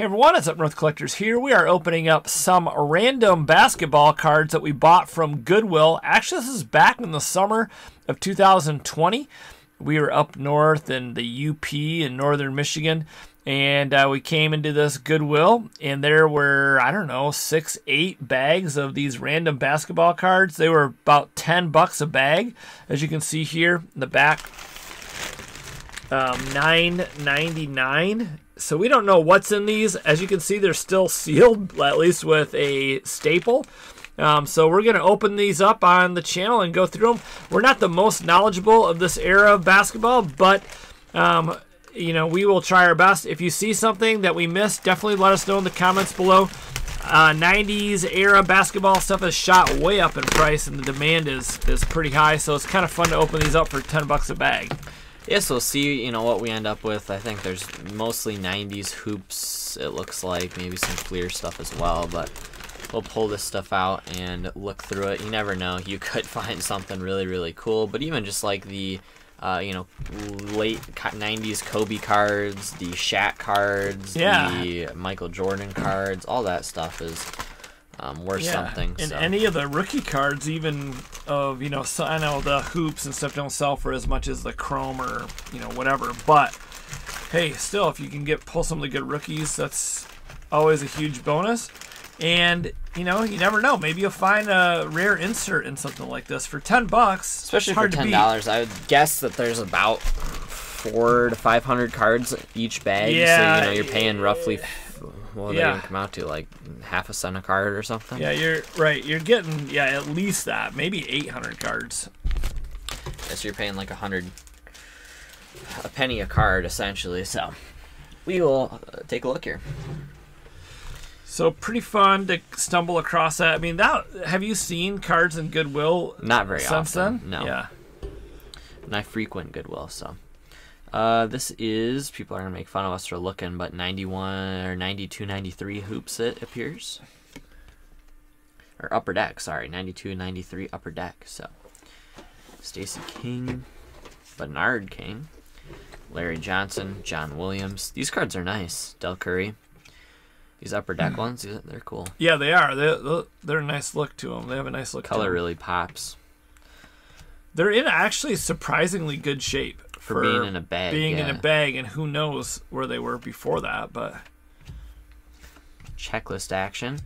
Hey everyone, it's Up North Collectors here. We are opening up some random basketball cards that we bought from Goodwill. Actually, this is back in the summer of 2020. We were up north in the UP in northern Michigan, and we came into this Goodwill, and there were, I don't know, 6, 8 bags of these random basketball cards. They were about $10 a bag, as you can see here in the back. $9.99. So we don't know what's in these. As you can see, they're still sealed, at least with a staple. So we're going to open these up on the channel and go through them. We're not the most knowledgeable of this era of basketball, but you know, we will try our best. If you see something that we missed, definitely let us know in the comments below. 90s era basketball stuff has shot way up in price, and the demand is pretty high. So it's kind of fun to open these up for $10 a bag. Yeah, so see, you know, what we end up with. I think there's mostly 90s hoops, it looks like, maybe some Fleer stuff as well, but we'll pull this stuff out and look through it. You never know, you could find something really, really cool. But even just like the, you know, late 90s Kobe cards, the Shaq cards, the Michael Jordan cards, all that stuff is... worth something. And so, any of the rookie cards, even of, you know, so I know the hoops and stuff don't sell for as much as the Chrome or, you know, whatever, but hey, still, if you can pull some of the good rookies, that's always a huge bonus. And you know, you never know, maybe you'll find a rare insert in something like this for $10, especially for $10. I would guess that there's about 400 to 500 cards each bag, so you know, you're paying roughly, well, they didn't come out to like ½ a cent a card or something. Yeah, you're right. You're getting, yeah, at least that, maybe 800 cards. Yeah, so you're paying like a penny a card essentially. So we will take a look here. So pretty fun to stumble across that. I mean, that, have you seen cards in Goodwill? Not very since often. Then? No. Yeah. And I frequent Goodwill, so. This is, people are going to make fun of us for looking, but 91 or 92, 93 hoops, it appears. Or Upper Deck, sorry. 92, 93 Upper Deck. So, Stacey King, Bernard King, Larry Johnson, John Williams. These cards are nice. Del Curry. These Upper Deck ones, they're cool. Yeah, they are. They're a nice look to them. They have a nice look to them. Color really pops. They're in actually surprisingly good shape. For being in a bag. Being in a bag, and who knows where they were before that, but... Checklist action.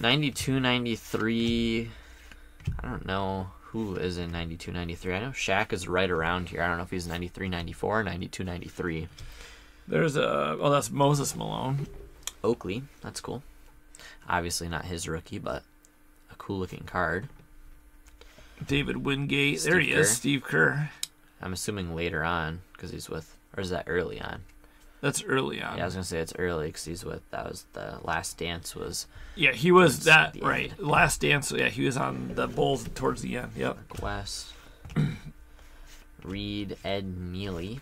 92, 93... I don't know who is in 92, 93. I know Shaq is right around here. I don't know if he's 93, 94, or 92, 93. There's a... Oh, that's Moses Malone. Oakley. That's cool. Obviously not his rookie, but a cool-looking card. David Wingate. Steve Kerr. Is. Steve Kerr. I'm assuming later on, because he's with, or is that early on? That's early on. Yeah, I was going to say it's early, because he's with, that was The Last Dance was. Yeah, he was that, right. End. Last Dance, yeah, he was on the Bulls towards the end, yep. Mark West, Reed, Ed Neely.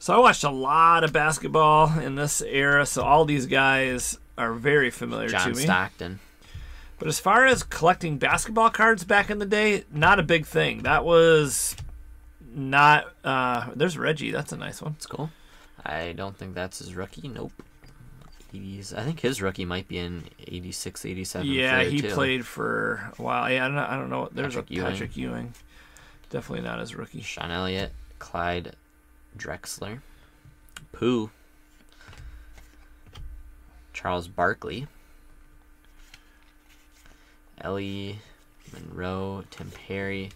So I watched a lot of basketball in this era, so all these guys are very familiar to me. John Stockton. But as far as collecting basketball cards back in the day, not a big thing. That was not... there's Reggie. That's a nice one. It's cool. I don't think that's his rookie. Nope. 80s. I think his rookie might be in 86, 87. Yeah, he played for a while. Yeah, I don't know. There's Patrick Ewing. Definitely not his rookie. Sean Elliott. Clyde Drexler. Pooh. Charles Barkley. Ellie Monroe, Tim Perry,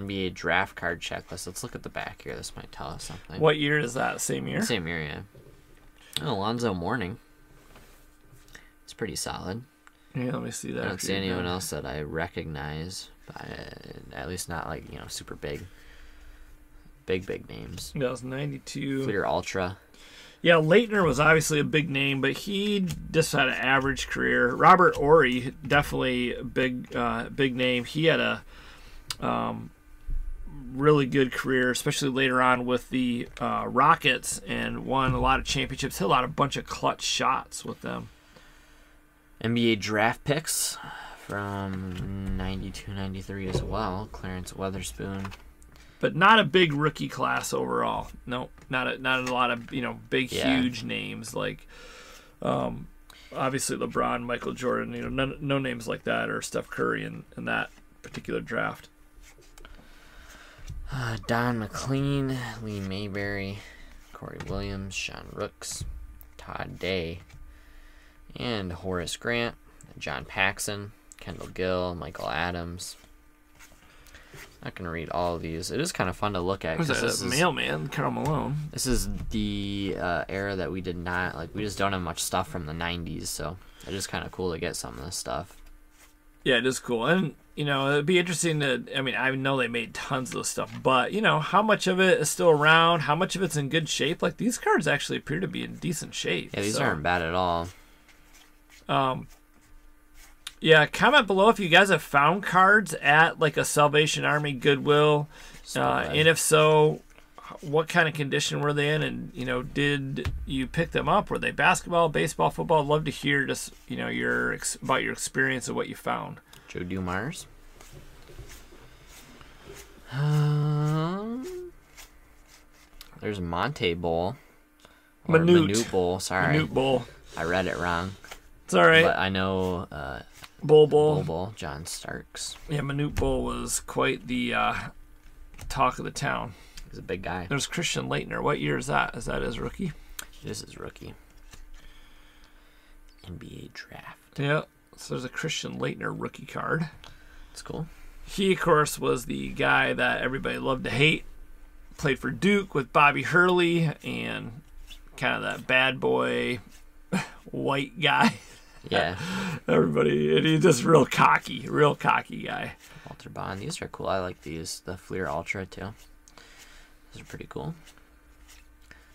NBA draft card checklist. Let's look at the back here. This might tell us something. What year is that? Same year? Same year, yeah. Oh, Alonzo Mourning. It's pretty solid. Yeah, let me see that. I don't see anyone else that I recognize, but at least not like, you know, super big. Big names. That was 92. Fleer Ultra. Yeah, Leitner was obviously a big name, but he just had an average career. Robert Ory, definitely a big name. He had a really good career, especially later on with the Rockets, and won a lot of championships. Hit a bunch of clutch shots with them. NBA draft picks from 92-93 as well. Clarence Weatherspoon, But not a big rookie class overall. No, not a lot of, you know, big, huge names like, obviously LeBron, Michael Jordan, you know, no names like that, or Steph Curry in that particular draft. Don McLean, Lee Mayberry, Corey Williams, Sean Rooks, Todd Day, and Horace Grant, John Paxson, Kendall Gill, Michael Adams. Not going to read all of these. It is kind of fun to look at. This is Mailman, Carl Malone. This is the era that we did not, like, we just don't have much stuff from the 90s, so it is kind of cool to get some of this stuff. Yeah, it is cool. And, you know, it'd be interesting to, I mean, I know they made tons of this stuff, but, you know, how much of it is still around? How much of it's in good shape? Like, these cards actually appear to be in decent shape. Yeah, these aren't bad at all. Yeah, comment below if you guys have found cards at, like, a Salvation Army, Goodwill, and if so, what kind of condition were they in, and, you know, did you pick them up? Were they basketball, baseball, football? I'd love to hear just, you know, about your experience of what you found. Joe Dumars. There's Monte Bowl. Or Manute Bowl, sorry. Manute Bowl. I read it wrong. It's all right. But I know... Bull, John Starks. Yeah, Manute Bull was quite the talk of the town. He's a big guy. There's Christian Laettner. What year is that? Is that his rookie? This is rookie. NBA draft. Yeah, so there's a Christian Laettner rookie card. That's cool. He, of course, was the guy that everybody loved to hate. Played for Duke with Bobby Hurley and kind of that bad boy white guy. Yeah, everybody, and he's just real cocky guy. Walter Bond, these are cool. I like these. The Fleer Ultra too. These are pretty cool.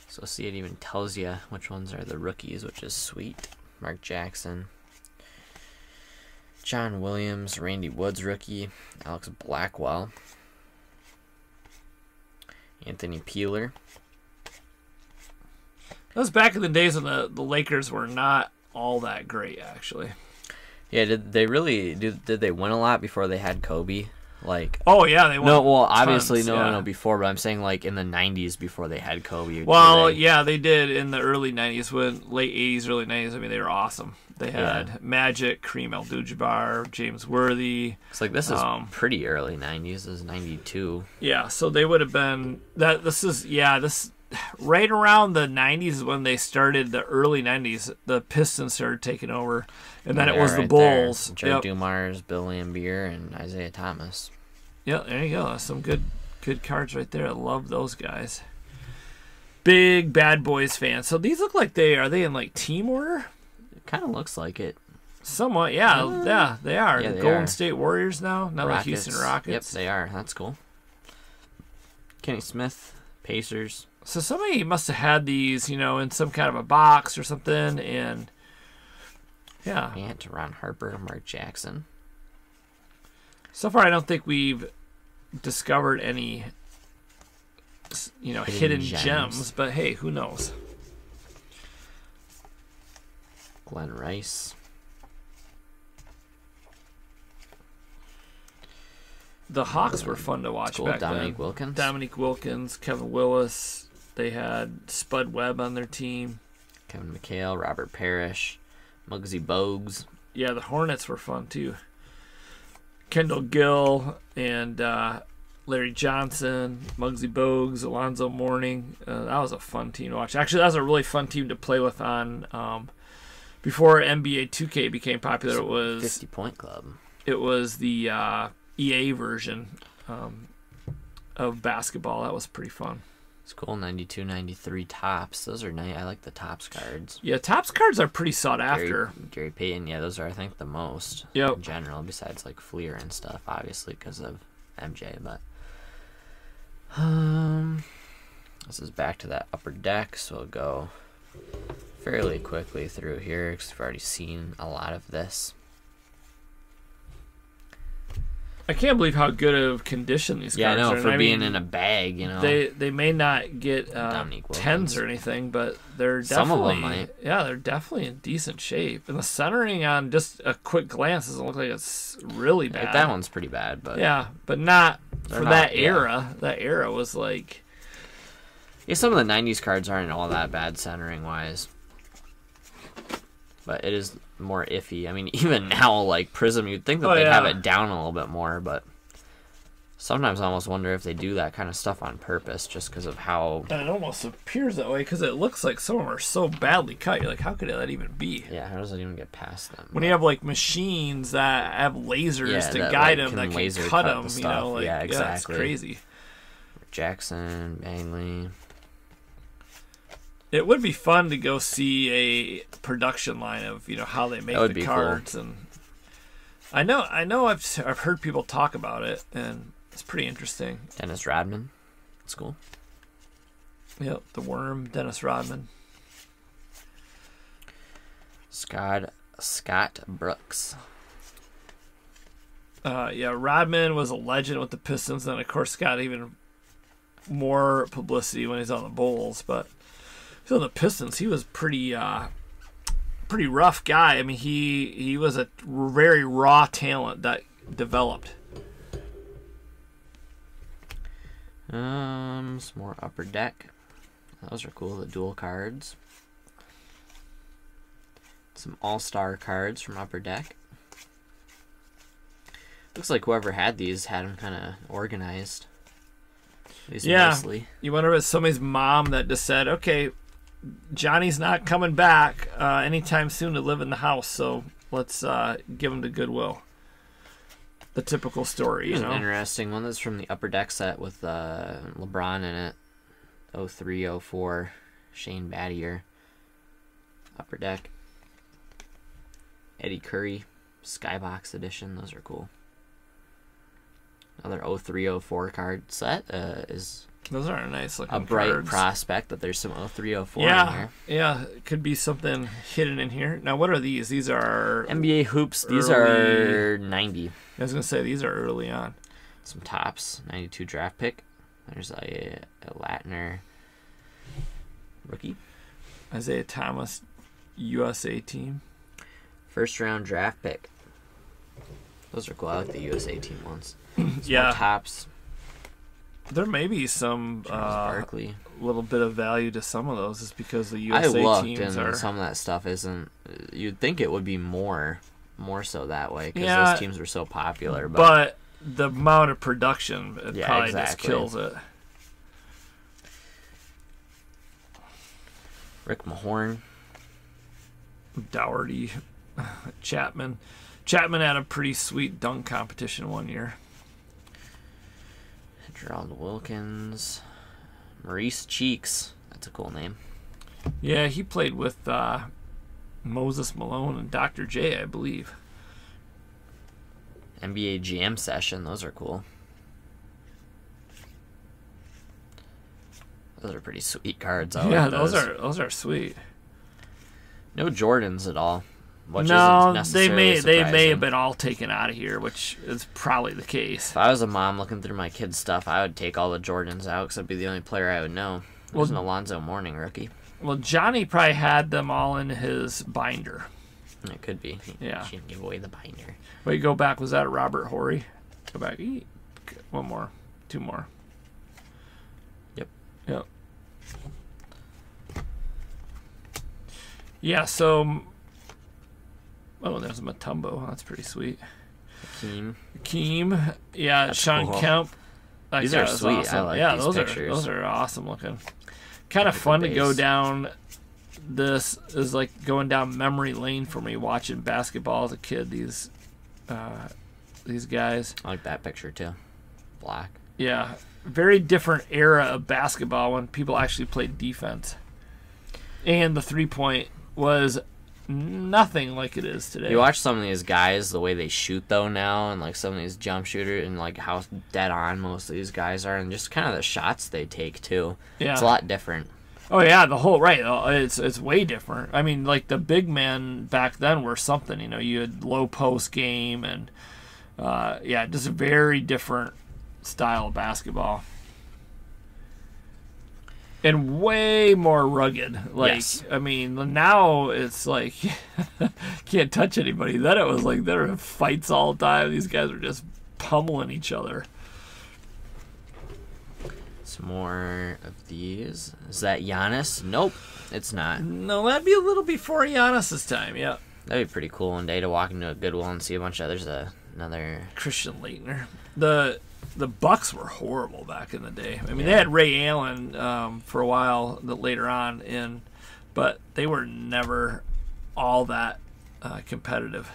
So see, it even tells you which ones are the rookies, which is sweet. Mark Jackson, John Williams, Randy Woods rookie, Alex Blackwell, Anthony Peeler. That was back in the days when the Lakers were not all that great, actually. Yeah, did they win a lot before they had Kobe? Like, oh yeah, they won. No, well, obviously tons, no before, but I'm saying like in the 90s before they had Kobe. Well, yeah, they did in the early 90s, when late 80s, early 90s. I mean, they were awesome. They had Magic, Kareem Abdul-Jabbar, James Worthy. It's like, this is pretty early 90s. This is 92. Yeah, so they would have been that. This is right around the 90s when they started, the early 90s, the Pistons started taking over, and then it was the Bulls. Joe Dumars, Bill Lambier, and Isaiah Thomas. Yeah, there you go. Some good cards right there. I love those guys. Big Bad Boys fan. So these look like they, are they in like team order? It kind of looks like it. Somewhat, yeah. Yeah, they are. Yeah, the Golden State Warriors now the Houston Rockets. Yep, they are. That's cool. Kenny Smith, Pacers. So somebody must have had these, you know, in some kind of a box or something, and yeah. And Ron Harper, Mark Jackson. So far, I don't think we've discovered any, you know, hidden gems, but hey, who knows? Glenn Rice. The Hawks were fun to watch back then. Dominique Wilkins, Kevin Willis. They had Spud Webb on their team. Kevin McHale, Robert Parrish, Muggsy Bogues. Yeah, the Hornets were fun too. Kendall Gill and Larry Johnson, Muggsy Bogues, Alonzo Mourning. That was a fun team to watch. Actually, that was a really fun team to play with on before NBA 2K became popular. It was 50 Point Club. It was the EA version of basketball. That was pretty fun. It's cool. 92, 93 Topps. Those are nice. I like the Topps cards. Yeah, Topps cards are pretty sought after. Gary Payton. Yeah, those are, I think, the most in general, besides like Fleer and stuff, obviously, because of MJ. But this is back to that Upper Deck, so we'll go fairly quickly through here because we've already seen a lot of this. I can't believe how good of condition these cards are. Yeah, I know, for being in a bag, you know. They may not get 10s or anything, but they're definitely... Some of them might. Yeah, they're definitely in decent shape. And the centering on just a quick glance doesn't look like it's really bad. Like, that one's pretty bad, but... Yeah, but not for that era. That era was like... Yeah, some of the 90s cards aren't all that bad centering-wise. But it is more iffy. I mean, even now, like, Prism, you'd think that they'd have it down a little bit more, but sometimes I almost wonder if they do that kind of stuff on purpose just because of how... And it almost appears that way because it looks like some of them are so badly cut. You're like, how could that even be? Yeah, how does it even get past them? When you have, like, machines that have lasers to guide them, that can cut them, you know? Like, yeah, exactly. Yeah, it's crazy. Jackson, Bagley... It would be fun to go see a production line of, you know, how they make the cards. Cool. And I know I've heard people talk about it, and it's pretty interesting. Dennis Rodman. That's cool. Yep, the Worm, Dennis Rodman. Scott Brooks. Yeah, Rodman was a legend with the Pistons, and of course got even more publicity when he's on the Bulls, but so the Pistons, he was pretty pretty rough guy. I mean, he was a very raw talent that developed. Some more Upper Deck. Those are cool, the dual cards. Some all-star cards from Upper Deck. Looks like whoever had these had them kind of organized. At least nicely. You wonder if it's somebody's mom that just said, okay, Johnny's not coming back anytime soon to live in the house, so let's give him to Goodwill. The typical story, you know. An interesting one that's from the Upper Deck set with LeBron in it. 03-04 Shane Battier. Upper Deck. Eddie Curry. Skybox Edition. Those are cool. Another 03-04 card set is... Those are a nice looking cards. A bright prospect that there's some 0304 in here. Yeah, it could be something hidden in here. Now, what are these? These are... NBA Hoops. These are 90. I was going to say, these are early on. Some Topps, 92 draft pick. There's a Latner rookie. Isaiah Thomas, USA team. First round draft pick. Those are cool. I like the USA team ones. Yeah. Topps. There may be some little bit of value to some of those, is because the USA teams are... some of that stuff isn't. You'd think it would be more so that way because those teams were so popular. But the amount of production probably just kills it. Rick Mahorn, Dougherty, Chapman. Chapman had a pretty sweet dunk competition one year. Gerald Wilkins, Maurice Cheeks. That's a cool name. Yeah, he played with Moses Malone and Dr. J, I believe. NBA Jam Session. Those are cool. Those are pretty sweet cards. Those are sweet. No Jordans at all. Which no, they may have been all taken out of here, which is probably the case. If I was a mom looking through my kids' stuff, I would take all the Jordans out because I'd be the only player I would know. It was an Alonzo Mourning rookie. Well, Johnny probably had them all in his binder. It could be. Yeah. She didn't give away the binder. Wait, go back. Was that Robert Horry? Go back. One more. Two more. Yep. Yeah, so... Oh, there's a Mutombo. That's pretty sweet. Hakeem. Yeah, that's Sean cool. Kemp. These are sweet. Awesome. I like these pictures. Those are awesome looking. Kind of fun to go down. This is like going down memory lane for me watching basketball as a kid. These guys. I like that picture too. Black. Yeah. Very different era of basketball when people actually played defense. And the three-point was... nothing like it is today. You watch some of these guys, the way they shoot though now, and like some of these jump shooters, and like how dead on most of these guys are, and just kind of the shots they take too. Yeah, it's a lot different. Oh yeah, the whole it's way different. I mean, like the big men back then were something. You know, you had low post game and just a very different style of basketball. And way more rugged. Like, yes. I mean, now it's like, can't touch anybody. Then it was like, there were fights all the time. These guys were just pummeling each other. Some more of these. Is that Giannis? Nope, it's not. No, that'd be a little before Giannis's time, yeah. That'd be pretty cool one day to walk into a Goodwill and see a bunch of others. Another Christian Leitner. The Bucks were horrible back in the day. I mean, yeah. They had Ray Allen for a while later on in, but they were never all that competitive.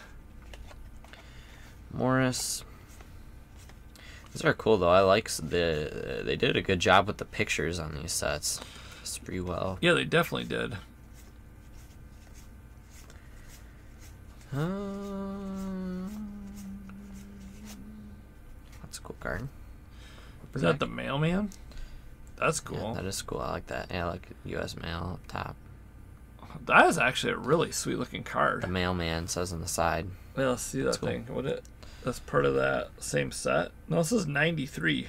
Morris. These are cool though. I like the. They did a good job with the pictures on these sets. It's pretty well. Yeah, they definitely did. That's a cool card. Is that the mailman? That's cool. Yeah, that is cool. I like that. Yeah, I like U.S. mail up top. That is actually a really sweet looking card. The mailman says on the side. Yeah, let's see that thing. Cool. Would it? That's part of that same set. No, this is 93.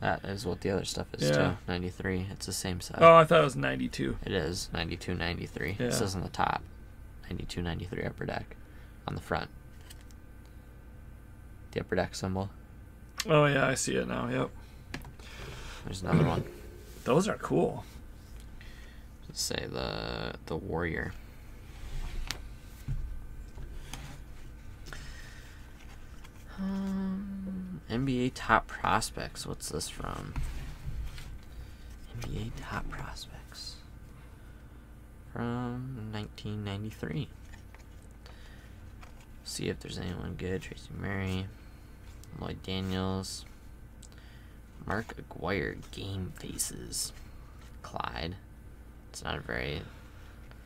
That is what the other stuff is, yeah. Too. 93. It's the same set. Oh, I thought it was 92. It is. 92, 93. Yeah. It says on the top. 92, 93 Upper Deck on the front. The Upper Deck symbol. Oh, yeah. I see it now. Yep. There's another one. Those are cool. Let's say the Warrior. NBA Top Prospects. What's this from? NBA Top Prospects. From 1993. See if there's anyone good. Tracy Murray. Lloyd Daniels. Mark Aguirre. Game Faces. Clyde. It's not a very...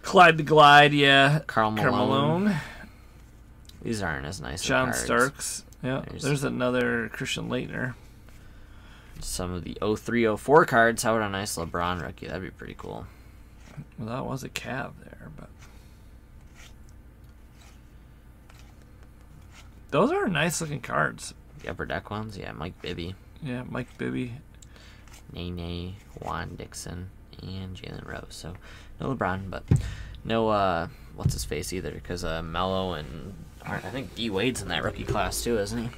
Clyde the Glide, yeah. Karl Malone. Karl Malone. These aren't as nice as John cards. Starks. Yeah, there's another Christian Leitner. Some of the 03-04 cards. How would a nice LeBron rookie? That'd be pretty cool. Well, that was a Cav there, but those are nice looking cards. The Upper Deck ones, yeah. Mike Bibby. Yeah, Mike Bibby. Nene, Juan Dixon, and Jalen Rose. So no LeBron, but no what's his face either? Because Melo and I think D Wade's in that rookie class too, isn't he?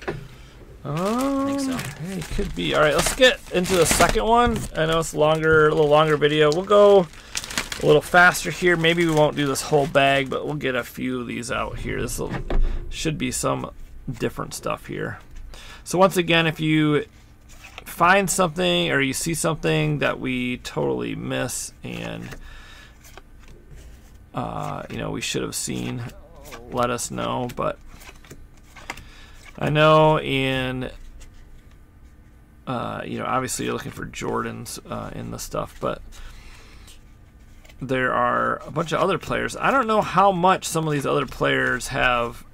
I think so. He could be. All right, let's get into the second one. I know it's longer, a little longer video. We'll go a little faster here. Maybe we won't do this whole bag, but we'll get a few of these out here. This should be some different stuff here. So once again, if you find something or you see something that we totally miss and you know we should have seen, let us know. But I know in you know obviously you're looking for Jordans in the stuff, but there are a bunch of other players. I don't know how much some of these other players have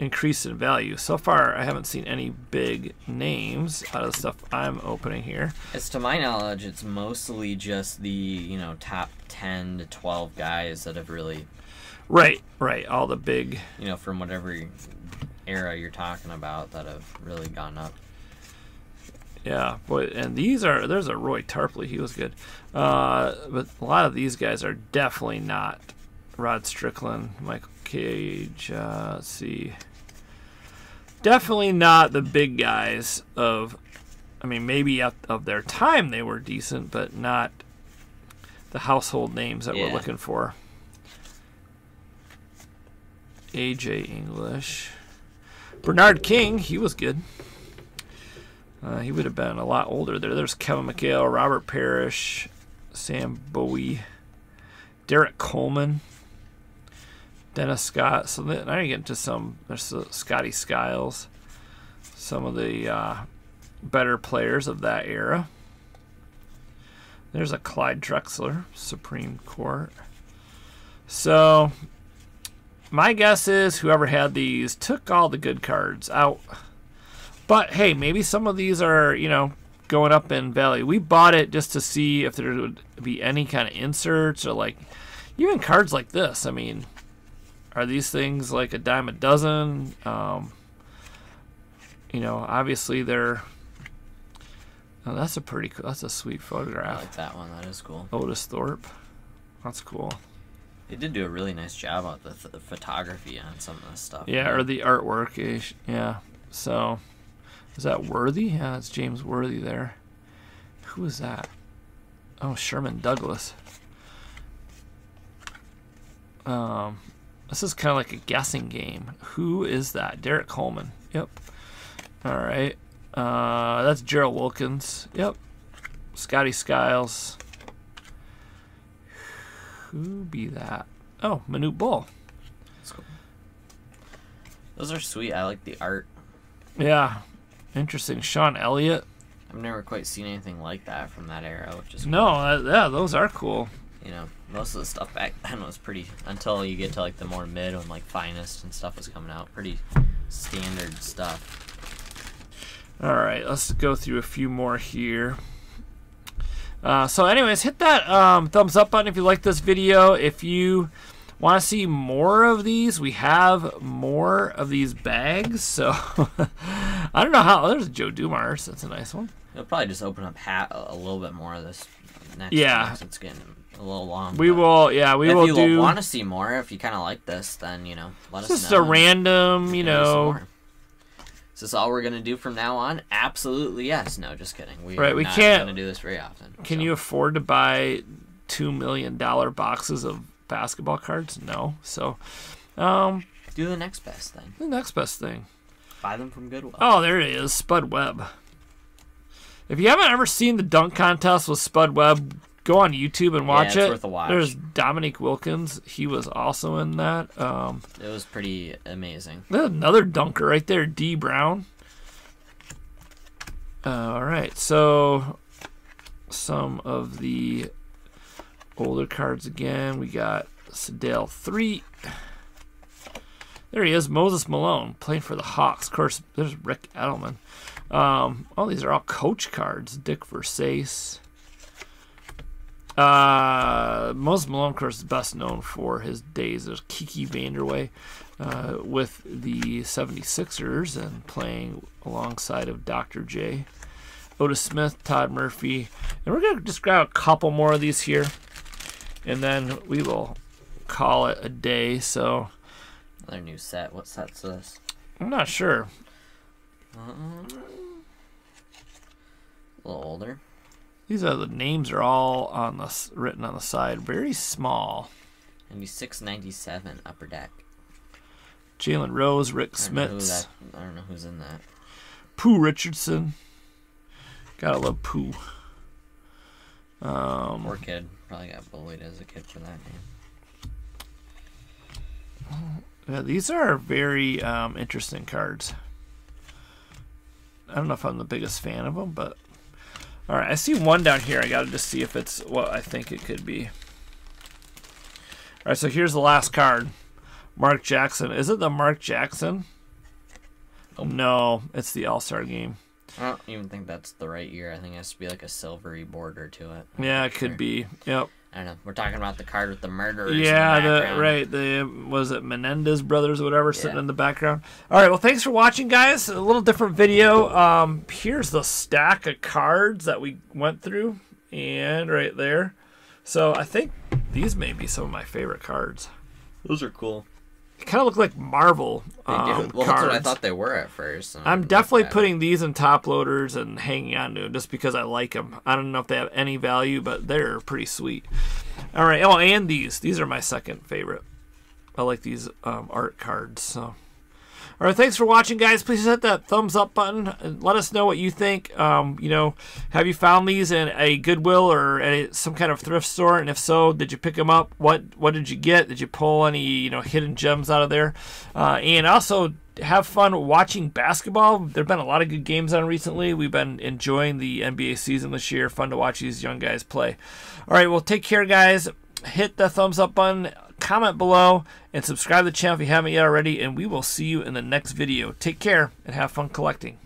increased in value. So far I haven't seen any big names out of the stuff I'm opening here. As to my knowledge, it's mostly just the, you know, top 10 to 12 guys that have really... Right, right. All the big... You know, from whatever era you're talking about that have really gone up. Yeah, boy, and these are... There's a Roy Tarpley. He was good. But a lot of these guys are definitely not Rod Strickland, Michael Cage. Let's see. Definitely not the big guys of... I mean, maybe of their time they were decent, but not the household names that we're looking for. AJ English. Bernard King, he was good. He would have been a lot older there. There's Kevin McHale, Robert Parrish, Sam Bowie, Derek Coleman, Dennis Scott. So then I get into some, there's Scotty Skiles, some of the better players of that era. There's a Clyde Drexler, Supreme Court. So... My guess is whoever had these took all the good cards out. But, hey, maybe some of these are, you know, going up in value. We bought it just to see if there would be any kind of inserts or, like, even cards like this. I mean, are these things like a dime a dozen? You know, obviously they're... Oh, that's a pretty cool... That's a sweet photograph. I like that one. That is cool. Otis Thorpe. That's cool. They did do a really nice job on the photography on some of this stuff. Yeah, or the artwork. Yeah. So, is that Worthy? Yeah, it's James Worthy there. Who was that? Oh, Sherman Douglas. This is kind of like a guessing game. Who is that? Derek Coleman. Yep. All right. That's Gerald Wilkins. Yep. Scotty Skiles. Who be that? Oh, Manute Bol. That's cool. Those are sweet. I like the art. Yeah. Interesting. Sean Elliott. I've never quite seen anything like that from that era, which is cool. No, yeah, those are cool. You know, most of the stuff back then was pretty, until you get to like the more mid when like Finest and stuff was coming out, pretty standard stuff. All right, let's go through a few more here. So anyways, hit that thumbs up button if you like this video. If you want to see more of these, we have more of these bags. So I don't know how. There's Joe Dumars. That's a nice one. It'll probably just open up a little bit more of this next time. It's getting a little long. We will, yeah, we will do. If you want to see more, if you kind of like this, then, you know, let us know. This is a random, you know. Is this all we're going to do from now on? Absolutely yes. No, just kidding. We are not going to do this very often. Can you afford to buy $2 million boxes of basketball cards? No. So, do the next best thing. The next best thing. Buy them from Goodwill. Oh, there it is. Spud Webb. If you haven't ever seen the dunk contest with Spud Webb, go on YouTube and watch it. It's worth a watch. There's Dominique Wilkins. He was also in that. It was pretty amazing. Another dunker right there, D. Brown. All right, so some of the older cards again. We got Sedale 3. There he is, Moses Malone, playing for the Hawks. Of course, there's Rick Edelman. Oh, these are all coach cards. Dick Versace. Moses Malone, of course, is best known for his days as Kiki Vanderway with the 76ers and playing alongside of Dr. J. Otis Smith, Todd Murphy. And we're going to just grab a couple more of these here, and then we will call it a day. So... Another new set. What set's this? I'm not sure. A little older. These are the names are all on the written on the side. Very small. And be 697 Upper Deck. Jalen Rose, Rick Smits. I don't know who's in that. Pooh Richardson. Gotta love Pooh. Poor kid. Probably got bullied as a kid for that name. Yeah, these are very interesting cards. I don't know if I'm the biggest fan of them, but... All right, I see one down here. I got to just see if it's what I think it could be. All right, so here's the last card. Mark Jackson. Is it the Mark Jackson? Oh. No, it's the All-Star Game. I don't even think that's the right year. I think it has to be like a silvery border to it. Yeah, it could be. Yep. I don't know. We're talking about the card with the murderers. Yeah, in the background. Right. The was it Menendez brothers or whatever sitting in the background. All right. Well, thanks for watching, guys. A little different video. Here's the stack of cards that we went through, and right there. So I think these may be some of my favorite cards. Those are cool. They kind of look like Marvel cards. Well, that's what I thought they were at first. I'm definitely putting these in top loaders and hanging on to them just because I like them. I don't know if they have any value, but they're pretty sweet. All right. Oh, and these. These are my second favorite. I like these art cards. So, all right. Thanks for watching, guys. Please hit that thumbs up button and let us know what you think. You know, have you found these in a Goodwill or some kind of thrift store? And if so, did you pick them up? What did you get? Did you pull any hidden gems out of there? And also, have fun watching basketball. There have been a lot of good games on recently. We've been enjoying the NBA season this year. Fun to watch these young guys play. All right, well, take care, guys. Hit the thumbs up button, comment below, and subscribe to the channel if you haven't yet already, and we will see you in the next video. Take care and have fun collecting.